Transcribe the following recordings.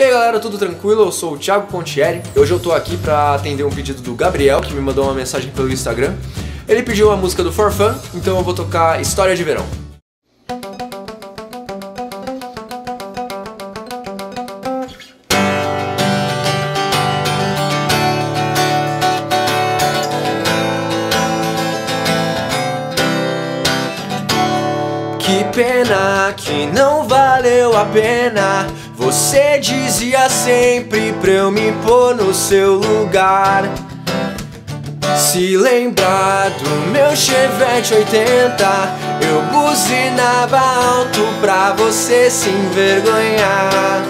E aí galera, tudo tranquilo? Eu sou o Thiago Contieri. Hoje eu tô aqui pra atender um pedido do Gabriel, que me mandou uma mensagem pelo Instagram. Ele pediu uma música do Forfun, então eu vou tocar História de Verão. Que pena que não valeu a pena. Você dizia sempre pra eu me pôr no seu lugar. Se lembrar do meu chevette 80, eu buzinava alto pra você se envergonhar.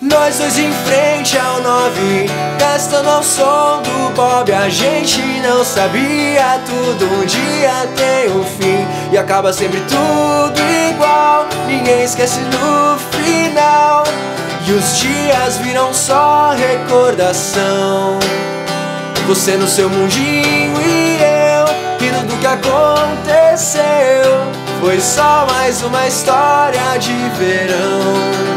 Nós dois em frente ao 9, gastando ao som do Bob. A gente não sabia, tudo um dia tem um fim e acaba sempre tudo igual. Ninguém esquece no final e os dias viram só recordação. Você no seu mundinho e eu rindo do que aconteceu. Foi só mais uma história de verão.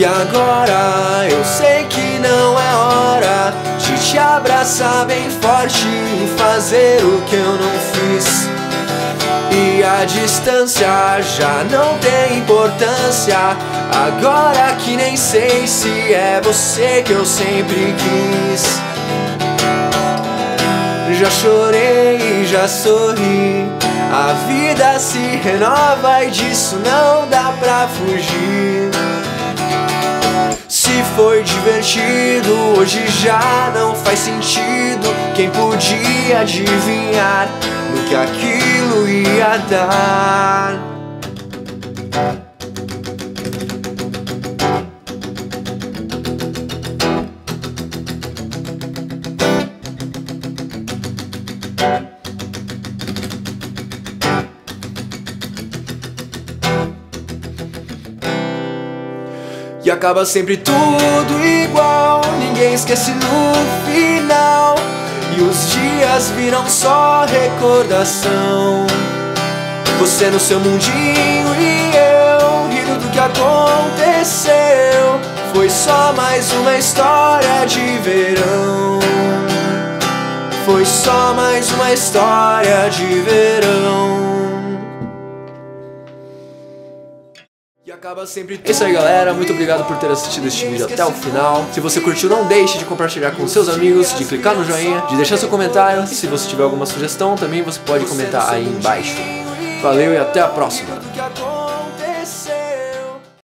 E agora eu sei que não é hora de te abraçar bem forte e fazer o que eu não fiz. E a distância já não tem importância, agora que nem sei se é você que eu sempre quis. Já chorei e já sorri, a vida se renova e disso não dá pra fugir. Se foi divertido, hoje já não faz sentido. Quem podia adivinhar no que aquilo ia dar? E acaba sempre tudo igual, ninguém esquece no final. E os dias viram só recordação. Você no seu mundinho e eu rindo do que aconteceu. Foi só mais uma história de verão. Foi só mais uma história de verão. Acaba sempre. É isso aí galera, muito obrigado por ter assistido este vídeo até o final. Se você curtiu, não deixe de compartilhar com seus amigos, de clicar no joinha, de deixar seu comentário. E se você tiver alguma sugestão, também você pode comentar aí embaixo. Valeu e até a próxima!